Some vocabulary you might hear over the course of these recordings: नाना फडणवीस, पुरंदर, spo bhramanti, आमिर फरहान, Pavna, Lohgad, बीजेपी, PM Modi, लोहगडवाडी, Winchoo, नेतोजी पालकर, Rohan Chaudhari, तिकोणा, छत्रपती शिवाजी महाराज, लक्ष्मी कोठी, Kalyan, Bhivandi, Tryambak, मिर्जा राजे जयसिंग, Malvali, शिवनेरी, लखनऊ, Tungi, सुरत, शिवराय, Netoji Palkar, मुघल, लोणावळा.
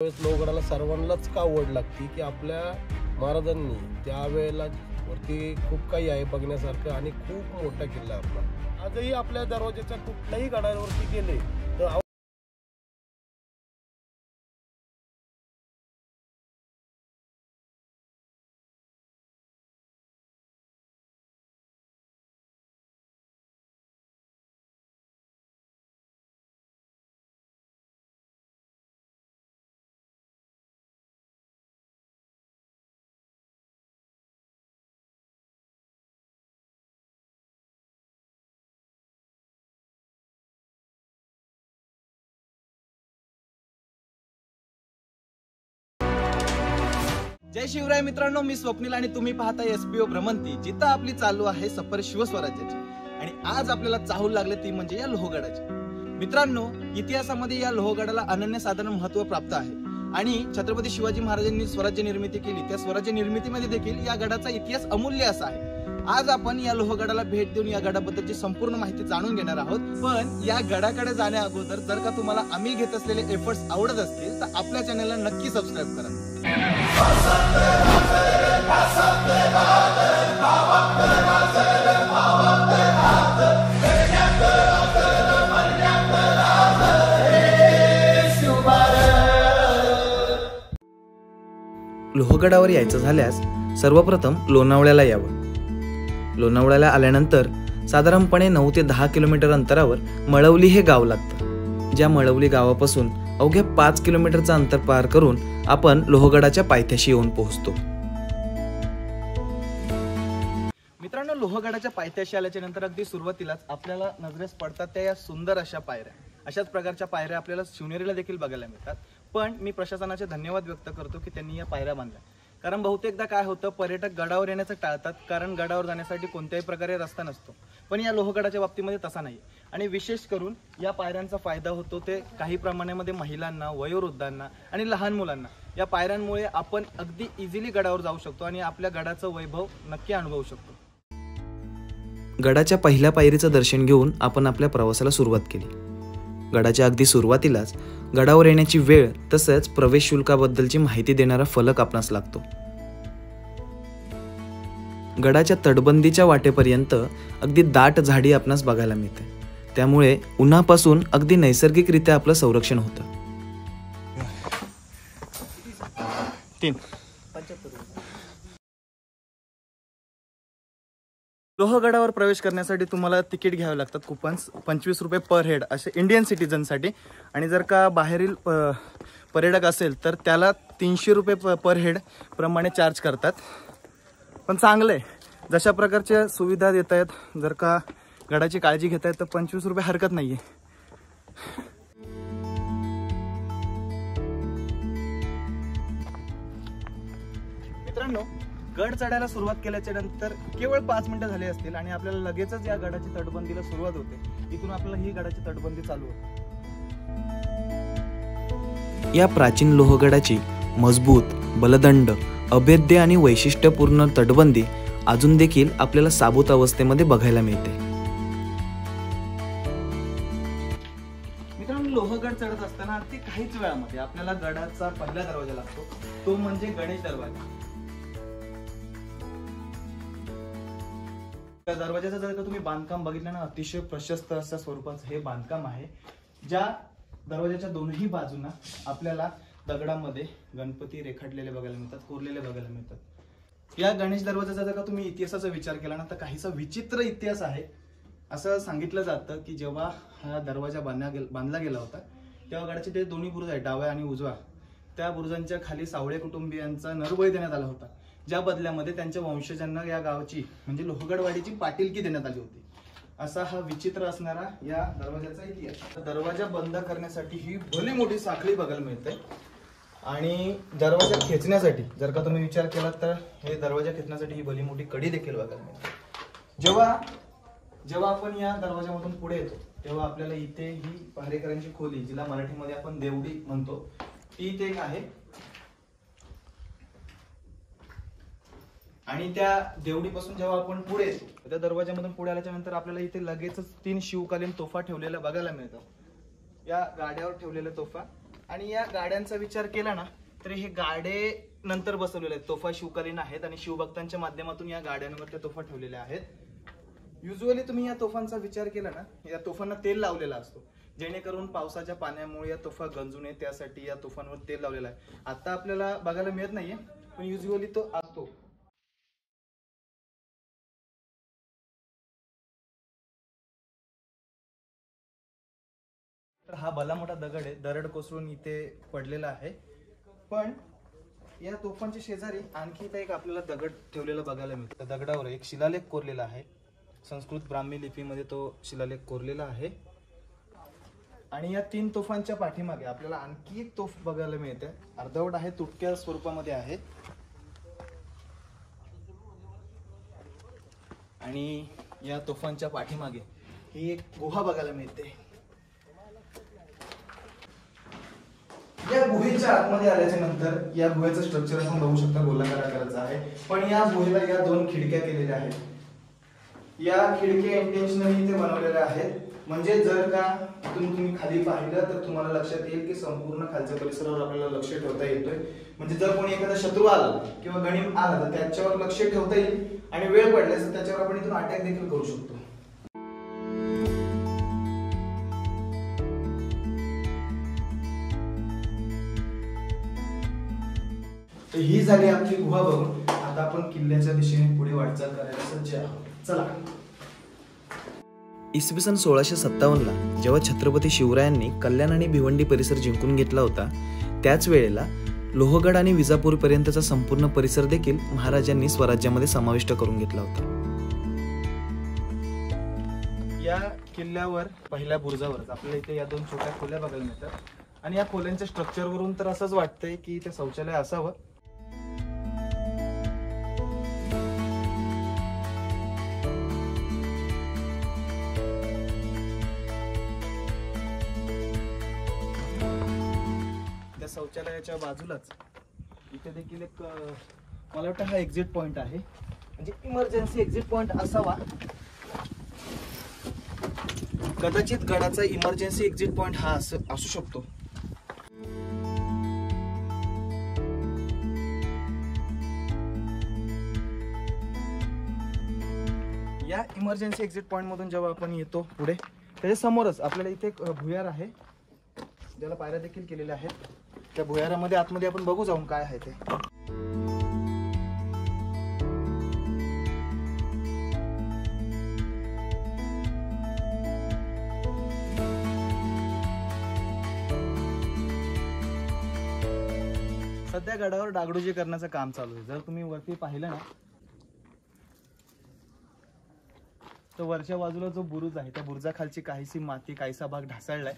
त्यावेळेस लोहगडाला सर्वांनाच का आवड लागती की आपल्या महाराजांनी त्यावेळेला वरती खूप काही आहे बघण्यासारखं आणि खूप मोठा किल्ला आपला। आजही आपल्या दरवाजाच्या कुठल्याही गडावरती गेले तर जय शिवराय मित्रांनो, मी स्वप्नील आणि तुम्ही पाहताय एसपीओ भ्रमंती, जिथं आपली चालू आहे सफर शिवस्वराज्याची। आणि आज आपल्याला चाहूल लागले ती म्हणजे या लोहगडाची। मित्रांनो, इतिहासामध्ये या लोहगडाला अनन्य साधारण महत्व प्राप्त आहे आणि छत्रपती शिवाजी महाराजांनी स्वराज्य निर्मिती केली, त्या स्वराज्य निर्मितीमध्ये देखील या गडाचा इतिहास अमूल्य असा आहे। आज आपण या लोहगडाला भेट देऊन या गडाबद्दलची संपूर्ण माहिती जाणून घेणार आहोत। पण या गडाकडे जाण्या अगोदर जर का तुम्हाला आम्ही घेत असलेले एफर्ट्स आवडत असतील तर आपल्या चॅनलला नक्की सबस्क्राईब करा। लोहगडावर यायचं झाल्यास सर्वप्रथम लोणावळ्याला यावं। लोणावळ्याला आल्यानंतर साधारणपणे 9 ते 10 किलोमीटर अंतरावर मळवली हे गाव लागतं। ज्या मळवली गावापासून अवघ्या 5 किलोमीटरचा अंतर पार करून आपण लोहगडाच्या पायथ्याशी येऊन पोहोचतो। मित्रांनो, लोहगडाच्या पायथ्याशी आल्याच्या नंतर अगदी सुरुवातीलाच आपल्याला नजरेस पडतात त्या या सुंदर अशा पायऱ्या। अशाच प्रकारच्या पायऱ्या आपल्याला शिवनेरीला देखील बघायला मिळतात। पण मी प्रशासनाचे धन्यवाद व्यक्त करतो की त्यांनी या पायऱ्या बांधल्या, कारण बहुतेकदा काय होतं पर्यटक गडावर येण्याचं टाळतात, कारण गडावर जाण्यासाठी कोणत्याही प्रकारे रस्ता नसतो। पण या लोहगडाच्या बाबतीमध्ये तसा नाही आणि विशेष करून या पायऱ्यांचा फायदा होतो ते काही प्रमाणामध्ये महिलांना, वयोवृद्धांना आणि लहान मुलांना। या पायऱ्यांमुळे आपण अगदी इझिली गडावर जाऊ शकतो आणि आपल्या गडाचं वैभव नक्की अनुभवू शकतो। गडाच्या पहिल्या पायरीचं दर्शन घेऊन आपण आपल्या प्रवासाला सुरुवात केली। गडाच्या अगदी सुरुवातीलाच गडावर येण्याची वेळ तसेच प्रवेश शुल्काबद्दलची माहिती देणारा फलक आपणास लागतो। गडाच्या तटबंदीच्या वाटेपर्यंत अगदी दाट झाडी आपणास बघायला मिळते, त्यामुळे उन्हापासून अगदी नैसर्गिकरित्या आपलं संरक्षण होतं। 3 लोहगडावर प्रवेश करण्यासाठी तुम्हाला तिकीट घ्यावे लागतात। कुपन्स 25 रुपये पर हेड असे इंडियन सिटीजनसाठी, आणि जर का बाहेरील पर्यटक असेल तर त्याला 300 रुपये पर हेड प्रमाणे चार्ज करतात। पण चांगलं आहे, जशा प्रकारच्या सुविधा देत आहेत, जर का गडाची काळजी घेत आहेत तर 25 रुपये हरकत नाही आहे। मित्रांनो, गड चढायला सुरुवात केल्याच्या नंतर केवळ 5 मिनिटं झाली असतील आणि आपल्याला लगेचच या गडाची तटबंदीला सुरुवात होते। इथून आपल्याला ही गडाची तटबंदी चालू होते। या प्राचीन लोहगडाची मजबूत, बलदंड, अभेद्य आणि वैशिष्ट्यपूर्ण तटबंदी अजून देखील आपल्याला साबूत अवस्थेमध्ये बघायला मिळते। मित्रांनो, लोहगड चढत असताना अगदी काहीच वेळामध्ये आपल्याला गडाचा पहिला दरवाजा लागतो, तो म्हणजे गणेश दरवाजा। दरवाजाचं जर का तुम्ही बांधकाम बघितलं ना, अतिशय प्रशस्त अशा स्वरूपाचं हे बांधकाम आहे। ज्या दरवाजाच्या दोन्ही बाजूंना आपल्याला दगडामध्ये गणपती रेखाटलेले बघायला मिळतात, कोरलेले बघायला मिळतात। या गणेश दरवाजाचा जर का तुम्ही इतिहासाचा विचार केला ना तर काहीसा विचित्र इतिहास आहे। असं सांगितलं जातं की जेव्हा हा दरवाजा बांधला गेला होता तेव्हा गडाचे ते दोन्ही बुरुज आहेत, डाव्या आणि उजवा, त्या बुरुजांच्या खाली सावळे कुटुंबियांचा नरबळी देण्यात आला होता, ज्या बदल्यामध्ये त्यांच्या वंशजांना या गावची म्हणजे लोहगडवाडीची पाटीलकी देण्यात आली होती। असा हा विचित्र असणारा या दरवाजाचा इतिहास। दरवाजा बंद करण्यासाठी ही भली मोठी साखळी बघायला मिळते आणि दरवाजा खेचण्यासाठी जर का तुम्ही विचार केला तर हे दरवाजा खेचण्यासाठी ही भली मोठी कडी देखील बघायला मिळते। जेव्हा जेव्हा आपण या दरवाजामधून पुढे येतो तेव्हा आपल्याला इथे ही पहारेकरांची खोली, जिला मराठीमध्ये आपण देवडी म्हणतो, ती इथे आहे। आणि त्या देवडीपासून जेव्हा आपण पुढे येतो त्या दरवाजामधून पुढे आल्याच्या नंतर आपल्याला इथे लगेचच 3 शिवकालीन तोफा ठेवलेल्या बघायला मिळतात। या गाड्यावर ठेवलेल्या तोफा आणि या गाड्यांचा विचार केला ना तर हे गाडे नंतर बसवलेले आहेत, तोफा शिवकालीन आहेत आणि शिवभक्तांच्या माध्यमातून या गाड्यांवरती तोफा ठेवलेल्या आहेत। युजुअली तुम्ही या तोफांचा विचार केला ना, या तोफांना तेल लावलेला असतो जेणेकरून पावसाच्या पाण्यामुळे या तोफा गंजू नये त्यासाठी या तोफांवर तेल लावलेलं आहे। आता आपल्याला बघायला मिळत नाहीये पण युजुअली तो असतो। हा भला मोठा दगड आहे, दरड कोसळून इथे पडलेला आहे, पण या तोफांच्या शेजारी आणखी एक आपल्याला दगड ठेवलेला बघायला मिळतो। दगडावर एक शिलालेख कोरलेला आहे, संस्कृत ब्राह्मी लिपीमध्ये तो शिलालेख कोरलेला आहे आणि या तीन तोफांच्या पाठीमागे आपल्याला आणखी एक तोफ बघायला मिळते, अर्धवट आहे, तुटक्या स्वरूपामध्ये आहे आणि या तोफांच्या पाठीमागे ही एक गुहा बघायला मिळते। या गुहेच्या आतमध्ये आल्याच्या नंतर या गुहेचं स्ट्रक्चर आपण बघू शकता, गोलाकार आकाराचा आहे, पण या गुहेला या दोन खिडक्या केलेल्या आहेत। या खिडक्या इंटेन्शनली इथे बनवलेल्या आहेत म्हणजे जर का तुम्ही खाली पाहिलं तर तुम्हाला लक्षात येईल की संपूर्ण खालच्या परिसरावर आपल्याला लक्ष ठेवता येतोय, म्हणजे जर कोणी एखादा शत्रू आला किंवा गणिम आला तर त्याच्यावर लक्ष ठेवता येईल आणि वेळ पडल्यास तर त्याच्यावर आपण इथून अटॅक देखील करू शकतो। तर ही झाली आपली गुहा बघून आता आपण किल्ल्याच्या दिशेने पुढे वाटचाल करायला सज्ज आहोत, चला। इसवी सन 1657ला जेव्हा छत्रपती शिवरायांनी कल्याण आणि भिवंडी परिसर जिंकून घेतला होता त्याच वेळेला लोहगड आणि विजापूर पर्यंतचा संपूर्ण परिसर देखील महाराजांनी स्वराज्यामध्ये समाविष्ट करून घेतला होता। या किल्ल्यावर पहिल्या बुरुजावर आपल्याला इथे या दोन छोट्या खोल्या बघायला मिळतात आणि या खोल्यांच्या स्ट्रक्चरवरून तर असंच वाटतंय की इथे शौचालय असावं। शौचालयाच्या बाजूलाच इथे देखील एक मला वाटतं हा एक्झिट पॉइंट आहे, म्हणजे इमर्जन्सी एक्झिट पॉइंट असावा कदाचित, गडाचा इमर्जन्सी एक्झिट पॉइंट हा असू शकतो। या इमर्जन्सी एक्झिट पॉइंट मधून जेव्हा आपण येतो पुढे त्याच्या समोरच आपल्याला इथे एक भुयार आहे ज्याला पायऱ्या देखील केलेल्या आहेत, त्या भुयारामध्ये आतमध्ये आपण बघू जाऊन काय आहे ते। सध्या गडावर डागडुजी करण्याचं काम चालू आहे। जर तुम्ही वरती पाहिलं ना तर वरच्या बाजूला जो बुरुज आहे त्या बुरुजाखालची काहीशी माती काहीसा भाग ढासळलाय,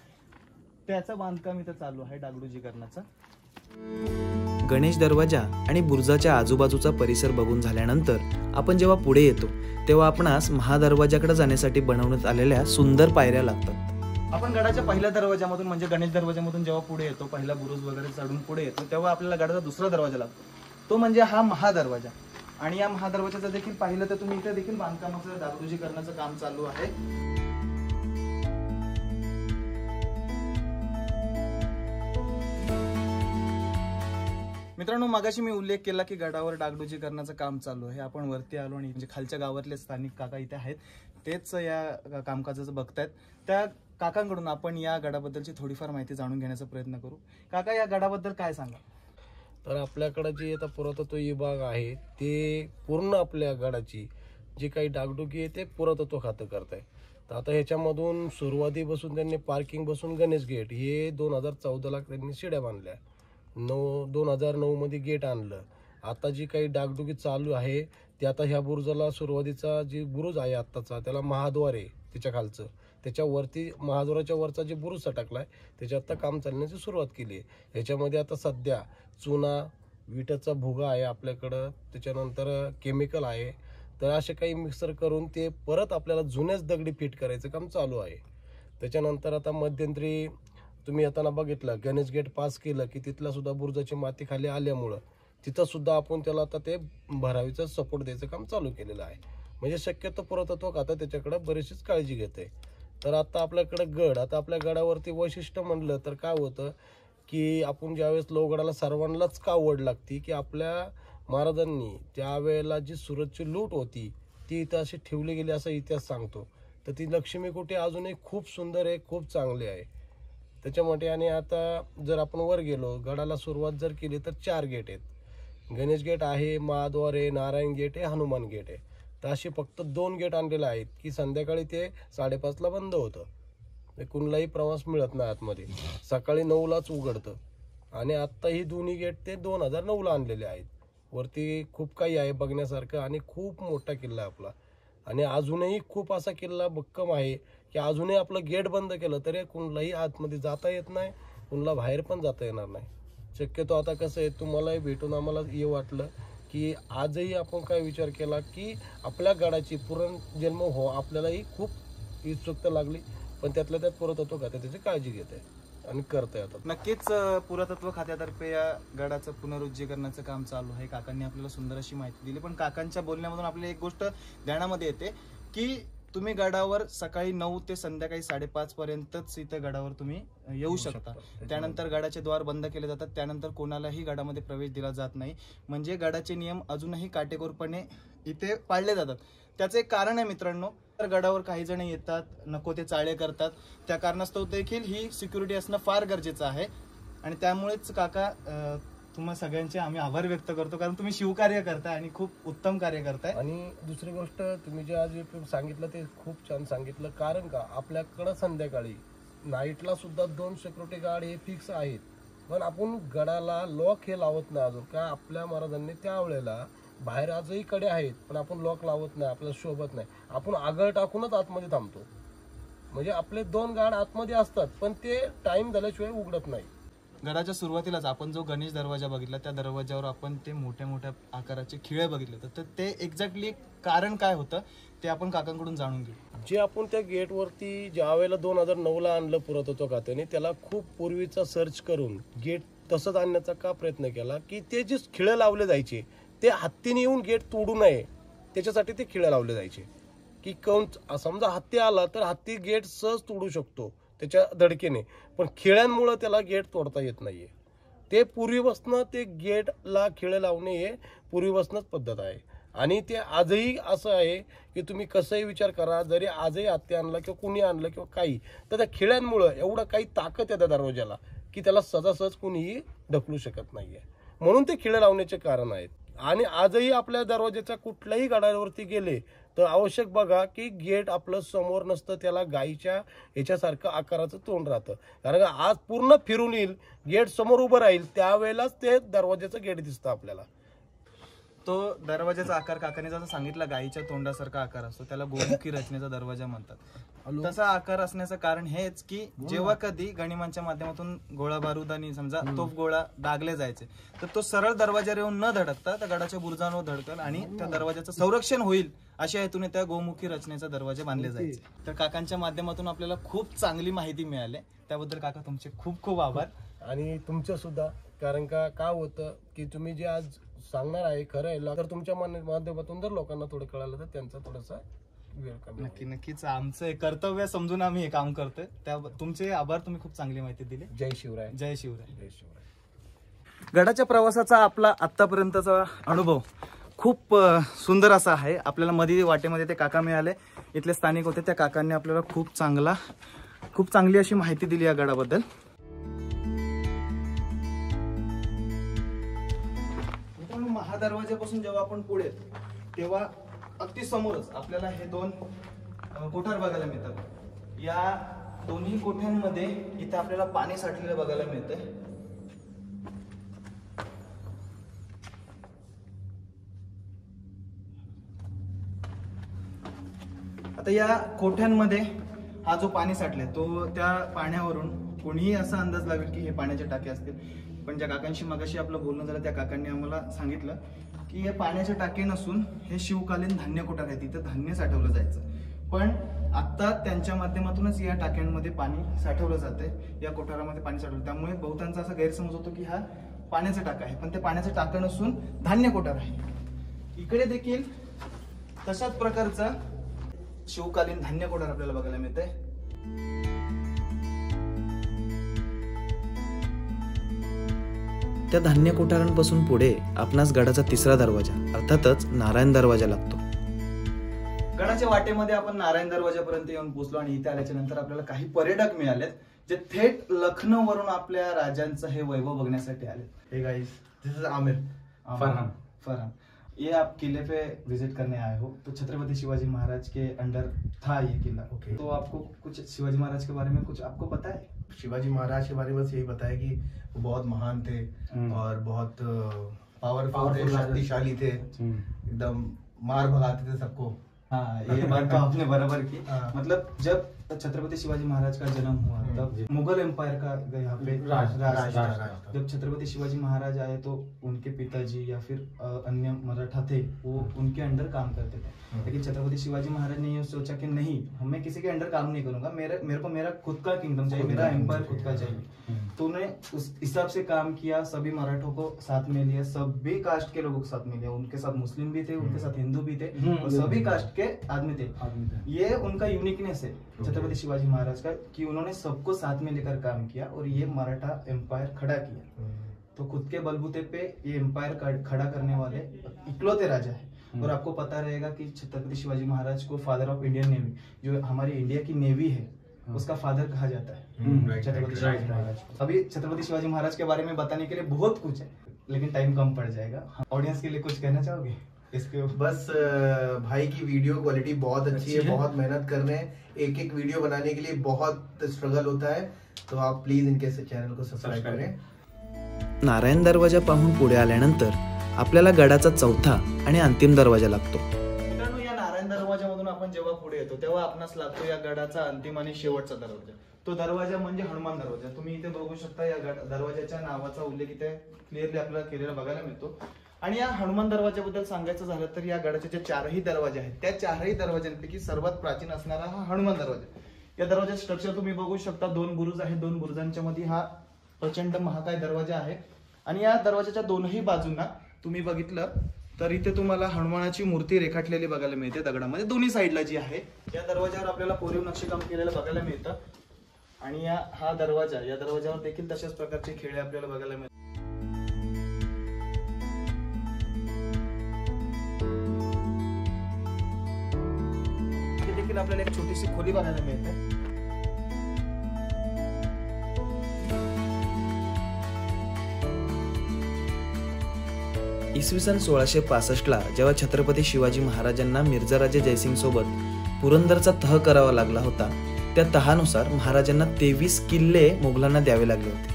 त्याचं बांधकाम इथं चालू आहे डागडुजीकरणाचं। गणेश दरवाजा आणि बुरुजाच्या आजूबाजूचा परिसर बघून झाल्यानंतर आपण जेव्हा पुढे येतो तेव्हा आपणास महादरवाजाकडे जाण्यासाठी बनवण्यात आलेल्या सुंदर पायऱ्या लागतात। आपण गडाच्या पहिल्या दरवाजामधून म्हणजे गणेश दरवाजामधून जेव्हा पुढे येतो, पहिला बुरुज वगैरे चढून पुढे येतो तेव्हा आपल्याला गडाचा दुसरा दरवाजा लागतो, तो म्हणजे हा महादरवाजा। आणि या महादरवाजाचा देखील पाहिलं तर तुम्ही इथे देखील बांधकामाचं डागडुजीकरणाचं काम चालू आहे। मित्रांनो मगाशी मी उल्लेख केला की गडावर डागडुजी करण्याचं काम चालू आहे, आपण वरती आलो आणि म्हणजे खालच्या गावातले स्थानिक काका इथे आहेत तेच या कामकाजाचं बघतायत, त्या काकांकडून आपण या गडाबद्दलची थोडीफार माहिती जाणून घेण्याचा प्रयत्न करू। काका या गडाबद्दल काय सांगा? तर आपल्याकडे जे आता पुरातत्व विभाग आहे ते पूर्ण आपल्या गडाची जी काही डागडुगी आहे ते पुरातत्व खातं करत आहे। तर आता ह्याच्यामधून सुरुवाती बसून त्यांनी पार्किंग बसून गणेश गेट हे 2014ला त्यांनी शिड्या बांधल्या, 2009 मध्ये गेट आणलं। आता जी काही डागडुगी चालू आहे ते आता ह्या बुरुजाला सुरुवातीचा जी बुरुज आहे आत्ताचा त्याला महाद्वार आहे, त्याच्या खालचं त्याच्यावरती महाद्वाराच्या वरचा जे बुरुज सटकलाय त्याच्या आत्ता काम चालण्याची सुरुवात केली आहे। ह्याच्यामध्ये आता सध्या चुना विटाचा भुगा आहे आपल्याकडं, त्याच्यानंतर केमिकल आहे, तर असे काही मिक्सर करून ते परत आपल्याला जुन्याच दगडी फिट करायचं काम चालू आहे। त्याच्यानंतर आता मध्यंतरी तुम्ही येताना बघितलं गणेश गेट पास केलं की तिथला सुद्धा बुरुजाची माती खाली आल्यामुळं तिथं सुद्धा आपण त्याला आता ते भरावीचा सपोर्ट द्यायचं काम चालू केलेलं आहे, म्हणजे शक्यतो पुरातत्व आता त्याच्याकडे बरीचशीच काळजी घेते। तर आता आपल्याकडे गड, आता आपल्या गडावरती वैशिष्ट्य म्हणलं तर काय होतं की आपण ज्यावेळेस लोहगडाला सर्वांनाच का आवड लागती की आपल्या महाराजांनी त्यावेळेला जी सुरतची लूट होती ती इथं अशी ठेवली गेली असा इतिहास सांगतो। तर ती लक्ष्मी कोठी अजूनही खूप सुंदर आहे, खूप चांगली आहे त्याच्यामध्ये। आणि आता जर आपण वर गेलो गडाला सुरुवात जर केली तर चार गेट आहेत, गणेश गेट आहे, महाद्वार आहे, नारायण गेट आहे, हनुमान गेट आहे। तर अशी फक्त दोन गेट आणलेले आहेत की संध्याकाळी ते 5:30 ला बंद होतं, कुणालाही प्रवास मिळत नाही आतमध्ये, सकाळी 9 लाच उघडतं। आणि आत्ता ही दोन्ही गेट ते 2009 ला आणलेले आहेत। वरती खूप काही आहे बघण्यासारखं आणि खूप मोठा किल्ला आहे आपला। आणि अजूनही खूप असा किल्ला भक्कम आहे की अजूनही आपलं गेट बंद केलं तरी कुणालाही आतमध्ये जाता येत नाही, कुणाला बाहेर पण जाता येणार नाही शक्यतो। आता कसं आहे तुम्हालाही भेटून आम्हाला हे वाटलं की आजही आपण काय विचार केला की आपल्या गडाची पुनर्जन्म हो, आपल्यालाही खूप उत्सुकता लागली, पण त्यातल्या त्यात पुरातत्व खाते त्याची काळजी घेत आहे आणि करता येतात। नक्कीच पुरातत्व खात्यातर्फे या गडाचं पुनरुज्जीकरणाचं काम चालू आहे। काकांनी आपल्याला सुंदर अशी माहिती दिली, पण काकांच्या बोलण्यामधून आपल्याला एक गोष्ट ध्यानामध्ये येते की तुम्ही गडावर सकाळी 9 ते संध्याकाळी 5:30 पर्यंतच इथं गडावर तुम्ही येऊ शकता। त्यानंतर गडाचे द्वार बंद केले जातात, त्यानंतर कोणालाही गडामध्ये प्रवेश दिला जात नाही। म्हणजे गडाचे नियम अजूनही काटेकोरपणे इथे पाळले जातात। त्याचं एक कारण आहे मित्रांनो, तर गडावर काही जण येतात नको ते चाळे करतात, त्या कारणास्तव देखील ही सिक्युरिटी असणं फार गरजेचं आहे। आणि त्यामुळेच काका तुम्हा सगळ्यांचे आम्ही आभार व्यक्त करतो, कारण तुम्ही शिवकार्य करताय आणि खूप उत्तम कार्य करताय। आणि दुसरी गोष्ट तुम्ही जे आज सांगितलं ते खूप छान सांगितलं, कारण का आपल्याकडं संध्याकाळी नाईटला सुद्धा 2 सिक्युरिटी गार्ड हे फिक्स आहेत, पण आपण गडाला लॉक हे लावत नाही अजून। का आपल्या महाराजांनी त्यावेळेला बाहेर आजही कडे आहेत पण आपण लॉक लावत नाही, आपल्याला शोभत नाही, आपण आगळ टाकूनच आतमध्ये थांबतो। म्हणजे आपले 2 गार्ड आतमध्ये असतात पण ते टाईम झाल्याशिवाय उघडत नाही। गडाच्या सुरुवातीलाच आपण जो गणेश दरवाजा बघितला त्या दरवाजावर आपण ते मोठ्या मोठ्या आकाराचे खिळे बघितले, तर ते एक्झॅक्टली कारण काय होतं ते आपण काकांकडून जाणून घेऊ। जे आपण त्या गेटवरती ज्या वेळेला 2009 ला आणलं पुरातत्व खात्याने, त्याला खूप पूर्वीचा सर्च करून गेट तसंच आणण्याचा का प्रयत्न केला की ते जे खिळे लावले जायचे ते हत्तीने येऊन गेट तोडू नये त्याच्यासाठी ते खिळे लावले जायचे की कोण समजा हत्ती आला तर हत्ती गेट सहज तोडू शकतो त्याच्या धडकेने, पण खिळ्यांमुळे त्याला गेट तोडता येत नाहीये। ते पूर्वीपासून ते गेटला खिळे लावणे हे पूर्वीपासूनच पद्धत आहे आणि ते आजही असं आहे की तुम्ही कसंही विचार करा, जरी आजही हत्ती आणला किंवा कुणी आणलं किंवा काही, तर त्या खिळ्यांमुळं एवढं काही ताकद येतं दरवाजाला की त्याला सहजासहज कुणीही ढकलू शकत नाहीये, म्हणून ते खिळे लावण्याचे कारण आहेत। आणि आजही आपल्या दरवाजाच्या कुठल्याही गडावरती गेले तर आवश्यक बघा की गेट आपलं समोर नसतं, त्याला गायीच्या ह्याच्यासारखं आकाराचं तोंड राहतं, कारण आज पूर्ण फिरून येईल गेट समोर उभं राहील त्यावेळेलाच ते दरवाजाचं गेट दिसतं आपल्याला। तो दरवाजाचा आकार काकाने जसं सांगितलं गायीच्या तोंडासारखा आकार असतो, त्याला गोमुखी रचनेचा दरवाजा म्हणतात। तसा आकार असण्याचं कारण हेच की जेव्हा कधी गणिमांच्या माध्यमातून गोळा बारूदानी समजा तोफ गोळा दागले जायचे तर तो सरळ दरवाजावर येऊन न धडकता त्या गडाच्या बुरुजांवर धडकल आणि त्या दरवाजाचं संरक्षण होईल अशा हेतूने त्या गोमुखी रचनेचा दरवाजा बांधले जायचे। तर काकांच्या माध्यमातून आपल्याला खूप चांगली माहिती मिळाली, त्याबद्दल काका तुमचे खूप खूप आभार आणि तुमचं सुद्धा, कारण का काय होतं की तुम्ही जे आज सांगणार आहे खरं आहे, तर तुमच्या माध्यमातून जर लोकांना थोडं कळालं तर त्यांचा थोडासा वेळ कमी। नक्की नक्कीच आमचं कर्तव्य समजून आम्ही हे काम करतोय, त्या तुमचे आभार, तुम्ही खूप चांगली माहिती दिली। जय शिवराय, जय शिवराय, जय शिवराय। गडाच्या प्रवासाचा आपला आतापर्यंतचा अनुभव खूप सुंदर असा आहे। आपल्याला मध्ये वाटेमध्ये ते काका मिळाले, इथले स्थानिक होते, त्या काकांनी आपल्याला खूप चांगली अशी माहिती दिली या गडाबद्दल। महादरवाजापासून जेव्हा आपण पुढे तेव्हा अगदी समोरच आपल्याला हे 2 कोठार बघायला मिळतात। या दोन्ही कोठ्यांमध्ये इथे आपल्याला पाणी साठलेलं बघायला मिळतंय। आता या कोठ्यांमध्ये हा जो पाणी साठलाय तो त्या पाण्यावरून कोणीही असा अंदाज लावेल की हे पाण्याचे टाके असतील, पण ज्या काकांशी मगाशी आपलं बोलणं झालं त्या काकांनी आम्हाला सांगितलं की हे पाण्याचे टाके नसून हे शिवकालीन धान्य कोठार आहे, तिथं धान्य साठवलं जायचं। पण आत्ता त्यांच्या माध्यमातूनच या टाक्यांमध्ये पाणी साठवलं जातंय, या कोठारामध्ये पाणी साठवलं, त्यामुळे बहुतांचा असा गैरसमज होतो की हा पाण्याचा टाका आहे, पण ते पाण्याचं टाकं नसून धान्य कोठार आहे। इकडे देखील तशाच प्रकारचा शिवकालीन धान्य कोठार आपल्याला बघायला मिळतंय। त्या धान्य कोठारांपासून पुढे आपणास गडाचा तिसरा दरवाजा अर्थातच नारायण दरवाजा लागतो। गडाच्या वाटेमध्ये आपण नारायण दरवाजापर्यंत येऊन पोहोचलो आणि इथे आल्यानंतर आपल्याला काही पर्यटक मिळाले जे थेट लखनऊ वरून आपल्या राजांचं हे वैभव बघण्यासाठी आले। Hey guys, this is आमिर फरहान। ये आप किले पे विजिट करने आए हो, तो छत्रपति शिवाजी महाराज के अंडर था ये किला। ओके, तो आपको कुछ शिवाजी महाराज के बारे में कुछ आपको पता है? शिवाजी महाराज के बारे में बस यही पता है कि वो बहुत महान थे और बहुत पावरफुल थे, शक्तिशाली थे, एकदम मार भगाते थे सबको। हाँ, ये बात तो आपने बराबर की। मतलब जब छत्रपति शिवाजी महाराज का जन्म हुआ तब मुगल एम्पायर का यहाँ पे राज था। जब छत्रपति शिवाजी महाराज आए तो उनके पिताजी या फिर अन्य मराठा थे वो उनके अंडर काम करते थे, लेकिन छत्रपति शिवाजी महाराज ने ये सोचा कि नहीं, मैं किसी के अंडर काम नहीं करूंगा, मेरे को मेरा खुद का किंगडम चाहिए, मेरा एम्पायर खुद का चाहिए। तो उन्हें उस हिसाब से काम किया, सभी मराठों को साथ में लिया, सभी कास्ट के लोगों को साथ में लिया, उनके साथ मुस्लिम भी थे, उनके साथ हिंदू भी थे और सभी कास्ट के आदमी थे। ये उनका यूनिकनेस है छत्रपति शिवाजी महाराज का कि उन्होंने सबको साथ में लेकर काम किया और ये मराठा एम्पायर खड़ा किया। तो खुद के बलबूते पे ये एम्पायर खड़ा करने वाले इकलौते राजा है। और आपको पता रहेगा कि छत्रपति शिवाजी महाराज को फादर ऑफ इंडियन नेवी, जो हमारी इंडिया की नेवी है, उसका फादर कहा जाता है छत्रपति शिवाजी महाराज। अभी छत्रपति शिवाजी महाराज के बारे में बताने के लिए बहुत कुछ है, लेकिन टाइम कम पड़ जाएगा। ऑडियंस के लिए कुछ कहना चाहोगे इसके? बस भाई की वीडियो क्वालिटी बहुत अच्छी है। बहुत मेहनत कर रहे हैं, एक वीडियो बनाने के लिए बहुत स्ट्रगल होता है, तो आप प्लीज इनके चैनल को सब्सक्राइब करें। नारायण दरवाजा पाहून पुढे आल्यानंतर आपल्याला गडाचा चौथा आणि अंतिम दरवाजा लागतो। मित्रांनो, या नारायण दरवाजामधून आपण जेव्हा पुढे येतो तेव्हा आपणास लागतो या गडाचा अंतिम आणि शेवटचा दरवाजा। तो दरवाजा म्हणजे हनुमान दरवाजा। तुम्ही इथे बघू शकता, या दरवाजाच्या नावाचा उल्लेख इथे क्लिअरली आपल्याला केलेला बघायला मिळतो। आणि या हनुमान दरवाजाबद्दल सांगायचं झालं तर या गडाचे जे चारही दरवाजे आहेत त्या चारही दरवाजांपैकी सर्वात प्राचीन असणारा हा हनुमान दरवाजा। या दरवाजाचं स्ट्रक्चर तुम्ही बघू शकता, दोन बुरुज आहेत, दोन बुरुजांच्या मध्ये हा प्रचंड महाकाय दरवाजा आहे। आणि या दरवाजाच्या दोनही बाजूंना तुम्ही बघितलं तर इथे तुम्हाला हनुमानाची मूर्ती रेखाटलेली बघायला मिळते दगडामध्ये, दोन्ही साईडला जी आहे। या दरवाजावर आपल्याला कोरीव नक्षीकाम केलेलं बघायला मिळतं आणि हा दरवाजा, या दरवाजावर देखील तशाच प्रकारचे खेळे आपल्याला बघायला मिळतात। आपल्याला एक छोटीशी खोली बघायला मिळते। इसवी सन 1665 ला जेव्हा छत्रपती शिवाजी महाराजांना मिर्जा राजे जयसिंग सोबत पुरंदरचा तह करावा लागला होता, त्या तहानुसार महाराजांना 23 किल्ले मुघलांना द्यावे लागले होते।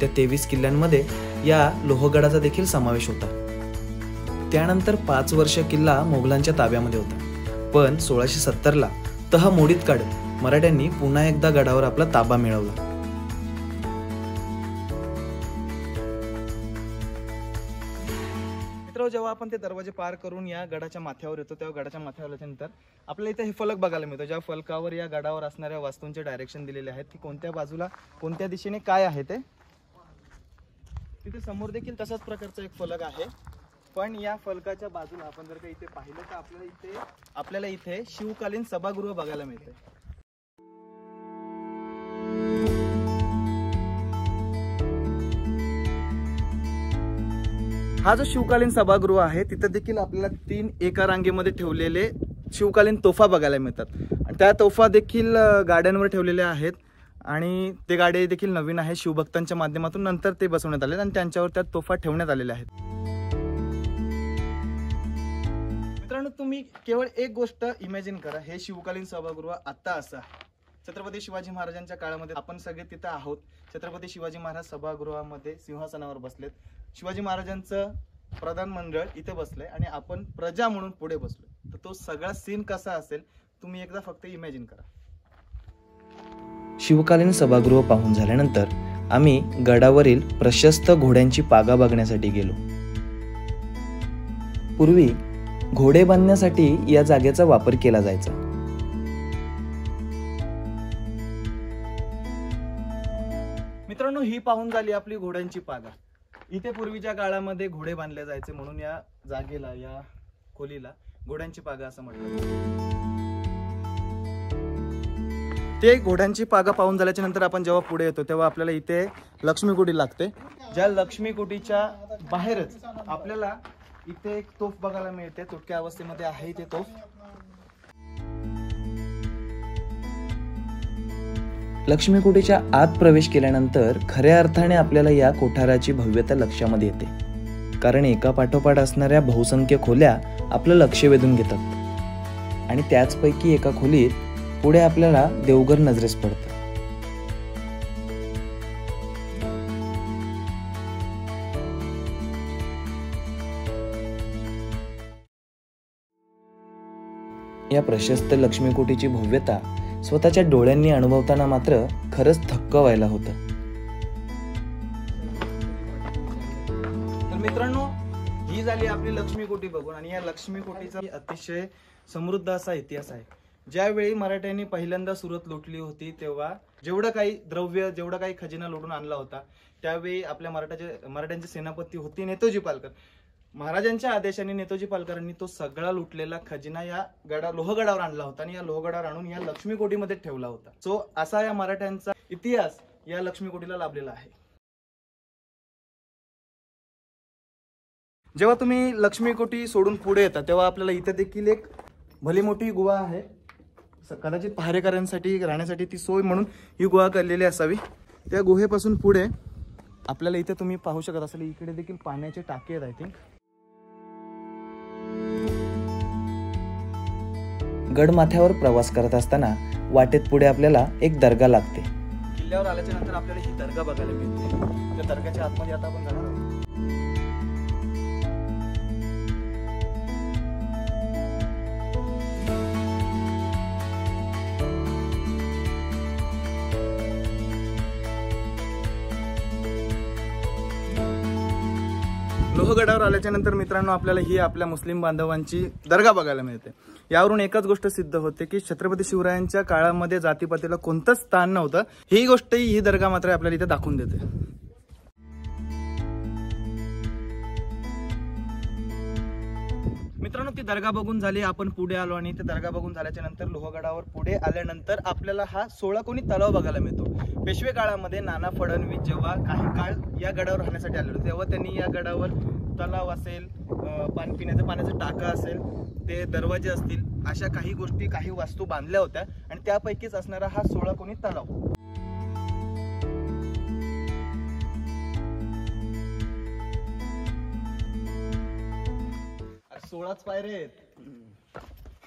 त्या 23 किल्ल्यांमध्ये या लोहगडाचा देखील समावेश होता। त्यानंतर 5 वर्ष किल्ला मुघलांच्या ताब्यामध्ये होता, पण 1670 ला तह मोडीत काढत मराठ्यांनी पुन्हा एकदा गडावर आपला ताबा मिळवला। जेव्हा आपण ते दरवाजे पार करून या गडाच्या माथ्यावर येतो तेव्हा गडाच्या माथ्यावर आल्यानंतर आपल्याला इथे हे फलक बघायला मिळतो, ज्या फलकावर या गडावर असणाऱ्या वास्तूंचे डायरेक्शन दिलेले आहेत की कोणत्या बाजूला कोणत्या दिशेने काय आहे ते। तिथे समोर देखील तशाच प्रकारचा एक फलक आहे, पण या फलकाच्या बाजूला आपण जर का इथे पाहिलं तर आपल्याला इथे शिवकालीन सभागृह बघायला मिळते। हा जो शिवकालीन सभागृह आहे तिथे देखील आपल्याला 3 एका रांगेमध्ये ठेवलेले शिवकालीन तोफा बघायला मिळतात आणि त्या तोफा देखील गाड्यांवर ठेवलेल्या आहेत आणि ते गाडे देखील नवीन आहे, शिवभक्तांच्या माध्यमातून नंतर ते बसवण्यात आले आणि त्यांच्यावर त्या तोफा ठेवण्यात आलेल्या आहेत। तुम्ही केवळ एक गोष्ट इमेजिन करा, हे शिवकालीन सभागृह आता असं आहे। छत्रपती शिवाजी महाराजांच्या काळामध्ये आपण सगळे तिथे आहोत। छत्रपती शिवाजी महाराज सभागृहामध्ये सिंहासनावर बसलेत, शिवाजी महाराजांचं प्रधानमंडळ इथे बसलंय आणि आपण प्रजा म्हणून पुढे बसलोय। तर तो सगळा सीन कसा असेल तुम्ही एकदा फक्त इमेजिन करा। शिवकालीन सभागृह पाहून झाल्यानंतर आम्ही गडावरील प्रशस्त घोड्यांची पागा बघण्यासाठी गेलो। पूर्वी घोडे बांधण्यासाठी या जागेचा वापर केला जायचा। मित्रांनो, ही पाहून झाली आपली घोड्यांची पागा। इथे पूर्वीच्या काळामध्ये घोडे बांधले जायचे म्हणून या जागेला, या खोलीला घोड्यांची पागा असं म्हटलं। ते घोड्यांची पागा पाहून झाल्याच्या नंतर आपण जेव्हा पुढे येतो तेव्हा आपल्याला इथे लक्ष्मी कोठी लागते. ज्या लक्ष्मी कोठीच्या बाहेरच आपल्याला इथे एक तोफ बघायला मिळते. तुटक्या अवस्थेमध्ये आहे इथे तोफ. लक्ष्मी कोठीच्या आत प्रवेश केल्यानंतर खऱ्या अर्थाने आपल्याला या कोठाराची भव्यता लक्षामध्ये येते, कारण एका पाठोपाठ असणाऱ्या बहुसंख्य खोल्या आपलं लक्ष वेधून घेतात आणि त्याचपैकी एका खोलीत पुढे आपल्याला देवघर नजरेस पडतं. या प्रशस्त लक्ष्मी कोठीची भव्यता स्वतःच्या डोळ्यांनी अनुभवताना मात्र खरंच थक्क व्हायला होतं. तर मित्रांनो, ही झाली आपली लक्ष्मी कोठी बघून, आणि या लक्ष्मी कोठीचा अतिशय समृद्ध असा इतिहास आहे. ज्यावेळी मराठ्यांनी पहिल्यांदा सुरत लुटली होती तेव्हा जेवढं काही द्रव्य, जेवढा काही खजिना लुटून आणला होता, त्यावेळी आपल्या मराठ्यांचे सेनापती होते नेतोजी पालकर. महाराजांच्या आदेशाने नेतोजी पालकरांनी तो सगळा लुटलेला खजिना या लोहगडावर आणला होता आणि या लोहगडावर आणून या लक्ष्मी कोठीमध्ये ठेवला होता. सो असा या मराठ्यांचा इतिहास या लक्ष्मी कोठीला लाभलेला आहे. जेव्हा तुम्ही लक्ष्मी कोठी सोडून पुढे येता तेव्हा आपल्याला इथे देखील एक भली मोठी गुहा आहे. कदाचित पहारेकऱ्यांसाठी राहण्यासाठी ती सोय म्हणून ही गुहा केलेली असावी. त्या गुहेपासून पुढे आपल्याला इथे तुम्ही पाहू शकत असाल इकडे देखील पाण्याचे टाके आहेत. आय थिंक गडमाथ्यावर प्रवास करत असताना वाटेत पुढे आपल्याला एक दर्गा लागते. किल्ल्यावर आल्याच्या नंतर आपल्याला ही दर्गा बघायला मिळते. त्या दर्गाच्या आतमध्ये आता आपण जाणार आहोत. लोहगडावर आल्याच्या नंतर मित्रांनो आपल्याला ही आपल्या मुस्लिम बांधवांची दर्गा बघायला मिळते. यावरून एकच गोष्ट सिद्ध होते की छत्रपती शिवरायांच्या काळामध्ये जातीपातीला कोणतंच स्थान नव्हतं. ही गोष्ट ही दर्गा मात्र आपल्याला इथे दाखवून देते. मित्रांनो, ती दर्गा बघून झाली, आपण पुढे आलो आणि ते दर्गा बघून झाल्याच्या नंतर लोहगडावर पुढे आल्यानंतर आपल्याला हा 16 कोनी तलाव बघायला मिळतो. पेशवे काळामध्ये नाना फडणवीस जेव्हा काही काळ या गडावर राहण्यासाठी आले होते तेव्हा त्यांनी या गडावर तलाव असेल, पिण्याचं पाण्याचं टाका असेल, ते दरवाजे असतील, अशा काही गोष्टी, काही वास्तू बांधल्या होत्या आणि त्यापैकीच असणारा हा 16 कोनी तलाव.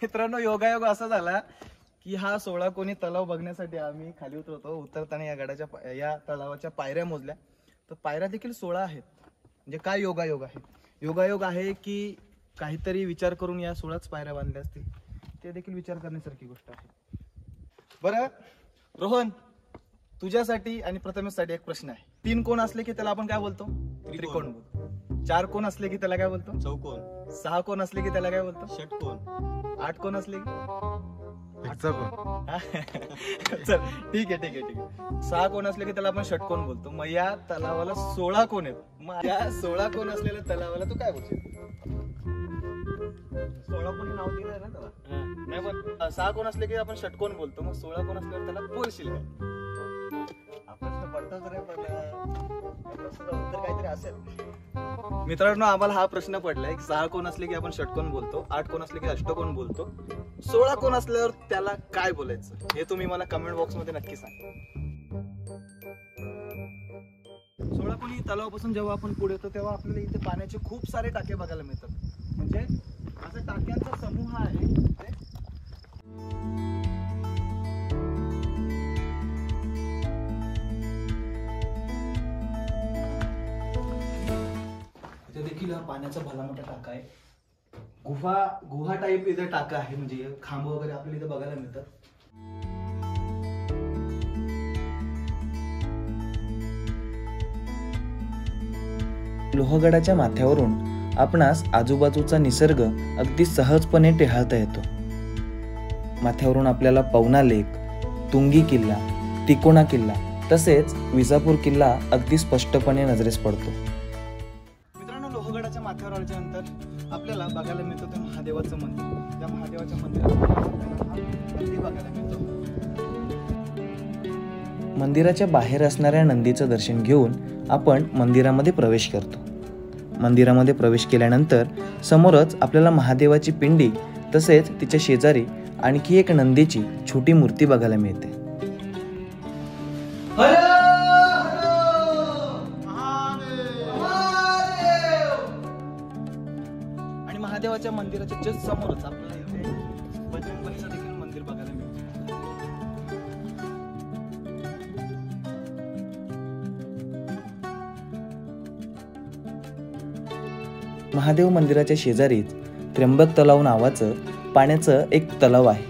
मित्रांनो, योगायोग असा झाला की हा 16 कोनी तलाव बघण्यासाठी आम्ही खाली उतरतो. उतरताना या गडाच्या या तलावाच्या पायऱ्या मोजल्या तर पायऱ्या देखील 16 आहेत. म्हणजे काय योगायोग आहे. योगायोग आहे की काहीतरी विचार करून या 16च पायऱ्या बांधल्या असतील. ते देखील विचार करण्यासारखी गोष्ट आहे. बरं रोहन, तुझ्यासाठी आणि प्रथमेशसाठी एक प्रश्न आहे. 3 कोन असले की त्याला आपण काय बोलतो? त्रिकोण बोलतो. 4 कोन असले की त्याला काय बोलतो? चौकोन. 6 कोन असले की त्याला काय बोलतो? षटकोन. 8 कोन असले की हexagon. चल ठीक आहे. 6 कोन असले की त्याला आपण षटकोन बोलतो. मग या तलावाला 16 कोन आहेत. मग या 16 कोन असलेल्या तलावाला तू काय बोलशील? 16 कोनी नाव दिलं ना त्याला. नाही पण 6 कोन असले की आपण षटकोन बोलतो. मग 16 कोन असल्यावर त्याला बोलशील काय? मित्रांनो, आम्हाला हा प्रश्न पडलाय. 6 कोन असले की आपण षटकोन बोलतो, 8 कोन असले की अष्टकोन बोलतो, 16 कोन असल्यावर त्याला काय बोलायचं हे तुम्ही मला कमेंट बॉक्स मध्ये नक्की सांगा. 16 कोनी तलावापासून जेव्हा आपण पुढे येतो तेव्हा आपल्याला इथे पाण्याचे खूप सारे टाके बघायला मिळतात. म्हणजे असा टाक्यांचा समूह आहे. हा पाण्याचा भला मोठा टाका आहे. गुहा टाईप इथे टाका आहे. म्हणजे खांब वगैरे आपल्याला इथे बघायला मिळतात. लोहगडाच्या माथ्यावरून आपणास आजूबाजूचा निसर्ग अगदी सहजपणे टेहाळता येतो. माथ्यावरून आपल्याला पवना लेक, तुंगी किल्ला, तिकोणा किल्ला तसेच विजापूर किल्ला अगदी स्पष्टपणे नजरेस पडतो. नंतर आपल्याला बघायला मिळतो ते महादेवाचं मंदिर. त्या महादेवाच्या मंदिरात बघायला मिळतो. मंदिराच्या बाहेर असणाऱ्या नंदीचं दर्शन घेऊन आपण मंदिरामध्ये प्रवेश करतो। मंदिरामध्ये प्रवेश केल्यानंतर समोरच आपल्याला महादेवाची पिंडी तसेच तिच्या शेजारी आणखी एक नंदीची छोटी मूर्ती बघायला मिळते। आणि महादेवाच्या मंदिराच्या जस्ट समोरच आपल्याला बजरंगबलीचं देखील मंदिर बघायला मिळते। महादेव मंदिराच्या शेजारीच त्र्यंबक तलाव नावाचं पाण्याचं एक तलाव आहे।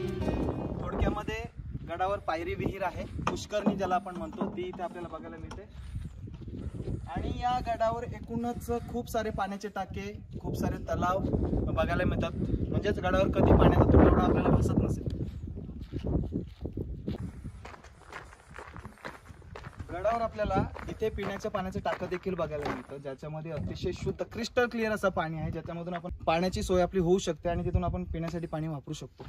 थोडक्यामध्ये गडावर पायरी विहीर आहे, पुष्करणी ज्याला आपण म्हणतो, ती इथे आपल्याला बघायला मिळते। आणि या गडावर एकूणच खूप सारे पाण्याचे टाके, खूप सारे तलाव बघायला मिळतात, म्हणजेच गडावर कधी पाण्याचा तुटवडा आपल्याला भासत नसेल। गडावर आपल्याला इथे पिण्याच्या पाण्याचे टाके देखील बघायला मिळतं, ज्याच्यामध्ये अतिशय शुद्ध क्रिस्टल क्लिअर असं पाणी आहे, ज्याच्यामधून आपण पाण्याची सोय आपली होऊ शकते आणि तिथून आपण पिण्यासाठी पाणी वापरू शकतो।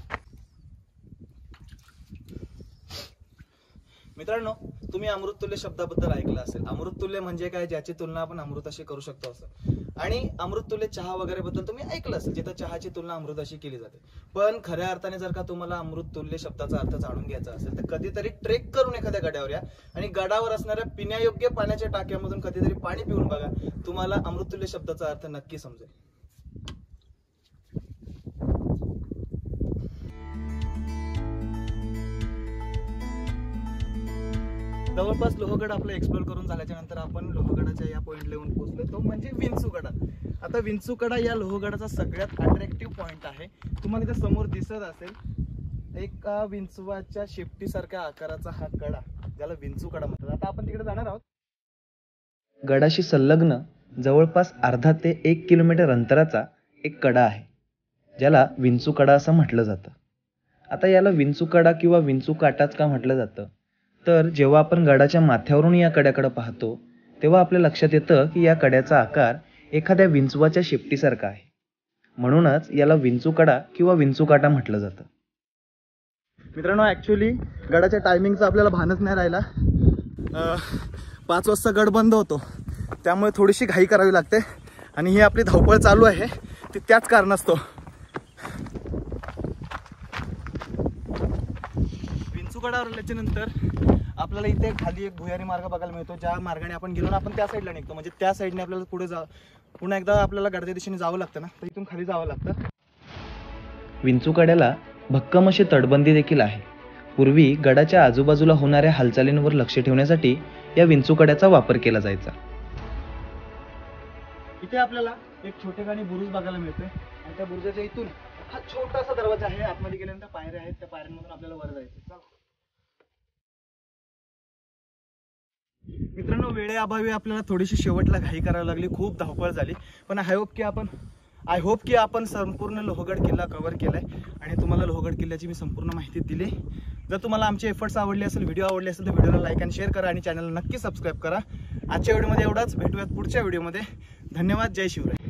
मित्रांनो, तुम्ही अमृततुल्य शब्दाबद्दल ऐकलं असेल। अमृततुल्य म्हणजे काय, ज्याची तुलना आपण अमृताशी करू शकतो असं। आणि अमृततुल्य चहा वगैरे बद्दल तुम्ही ऐकलं असेल, जिथे चहाची तुलना अमृताशी केली जाते। पण खऱ्या अर्थाने जर का तुम्हाला अमृततुल्य शब्दाचा अर्थ जाणून घ्यायचा असेल तर कधीतरी ट्रेक करून एखाद्या गडावर या आणि गडावर असणाऱ्या पिण्यायोग्य पाण्याच्या टाक्यामधून कधीतरी पाणी पिऊन बघा, तुम्हाला अमृततुल्य शब्दाचा अर्थ नक्की समजेल। जवळपास लोहगड आपला एक्सप्लोर करून झाल्याच्या नंतर आपण लोहगडाच्या या पॉईंटला येऊन पोहोचलो, तो म्हणजे विंचू कडा। आता विंचू कडा या लोहगडाचा सगळ्यात अट्रॅक्टिव्ह पॉईंट आहे। तुम्हाला इथे समोर दिसत असेल एक विंचवाच्या शेपटीसारख्या आकाराचा हा कडा, ज्याला विंचू कडा म्हणतात। आता आपण तिकडे जाणार आहोत। गडाशी संलग्न जवळपास 1.5 ते 1 किलोमीटर अंतराचा एक कडा आहे, ज्याला विंचू कडा असं म्हटलं जातं। आता याला विंचू कडा किंवा विंचू काटाच का म्हटलं जातं, तर जेव्हा आपण गडाच्या माथ्यावरून या कड्याकडे पाहतो तेव्हा आपल्या लक्षात येतं की या कड्याचा आकार एखाद्या विंचवाच्या शेपटीसारखा आहे, म्हणूनच याला विंचू कडा किंवा विंचू काटा म्हटलं जातं। मित्रांनो, ॲक्च्युली गडाच्या टायमिंगचं आपल्याला भानच नाही राहिला। 5 वाजता गड बंद होतो, त्यामुळे थोडीशी घाई करावी लागते आणि ही आपली धावपळ चालू आहे ती त्याच कारणास्तव। विंचू गडावर आल्याच्यानंतर आपल्याला इथे खाली एक भुयारी मार्ग बघायला मिळतो, ज्या मार्गाने आपण गेलो ना आपण त्या साईडला निघतो, म्हणजे त्या साईडने आपल्याला पुढे पुन्हा एकदा आपल्याला गडाच्या दिशेने जावं लागतं ना, तर इथून खाली जावं लागतं। विंचू कड्याला भक्कम अशी तटबंदी देखील आहे। पूर्वी गडाच्या आजूबाजूला होणाऱ्या हालचालींवर लक्ष ठेवण्यासाठी या विंचू कड्याचा वापर केला जायचा। इथे आपल्याला एक छोटेखानी बुरुज बघायला मिळतोय आणि त्या बुरुजाच्या इथून हा छोटासा दरवाजा आहे, आतमध्ये गेल्यानंतर पायऱ्या आहेत, त्या पायऱ्यांमधून आपल्याला वर जायचं। मित्रांनो, वेळेअभावी आपल्याला थोडीशी शेवटला घाई करावी लागली, खूप धावपळ झाली, पण आय होप की आपण संपूर्ण लोहगड किल्ला कव्हर केला आहे आणि तुम्हाला लोहगड किल्ल्याची मी संपूर्ण माहिती दिली। जर तुम्हाला आमचे एफर्ट्स आवडले असेल, व्हिडिओ आवडले असेल, तर व्हिडिओला लाईक आणि शेअर करा आणि चॅनलला नक्की सबस्क्राईब करा। आजच्या व्हिडिओमध्ये एवढाच, भेटूयात पुढच्या व्हिडिओमध्ये। धन्यवाद, जय शिवराय।